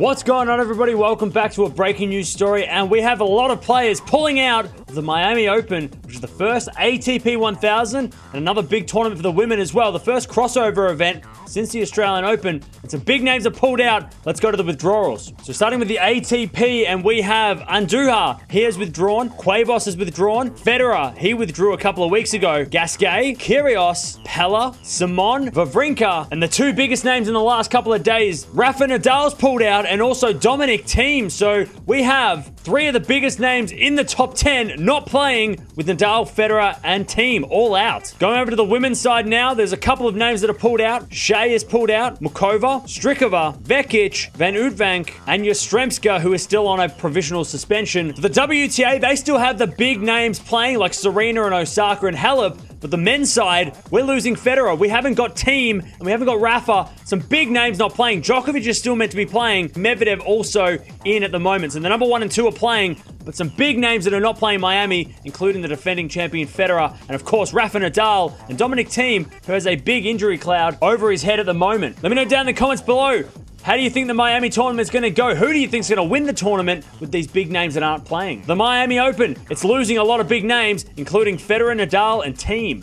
What's going on, everybody? Welcome back to a breaking news story, and we have a lot of players pulling out of the Miami Open, which is the first ATP 1000 and another big tournament for the women as well, the first crossover event since the Australian Open. And some big names are pulled out. Let's go to the withdrawals. So starting with the ATP, and we have Andujar. He has withdrawn. Cuevas has withdrawn. Federer, he withdrew a couple of weeks ago. Gasquet, Kyrgios, Pella, Simon, Wawrinka, and the two biggest names in the last couple of days, Rafa Nadal's pulled out, and also Dominic Thiem. So we have three of the biggest names in the top 10 not playing, with Nadal, Federer, and Thiem all out. Going over to the women's side now, there's a couple of names that are pulled out. Shea is pulled out, Mukova, Strickova, Vekic, Van Udvank, and Jastrzemska, who is still on a provisional suspension. For the WTA, they still have the big names playing, like Serena and Osaka and Halep. But the men's side, we're losing Federer. We haven't got Thiem, and we haven't got Rafa. Some big names not playing. Djokovic is still meant to be playing. Medvedev also in at the moment. So the number 1 and 2 are playing, but some big names that are not playing Miami, including the defending champion Federer, and of course Rafa Nadal and Dominic Thiem, who has a big injury cloud over his head at the moment. Let me know down in the comments below, how do you think the Miami tournament's going to go? Who do you think's going to win the tournament with these big names that aren't playing? The Miami Open, it's losing a lot of big names, including Federer, Nadal, and Thiem.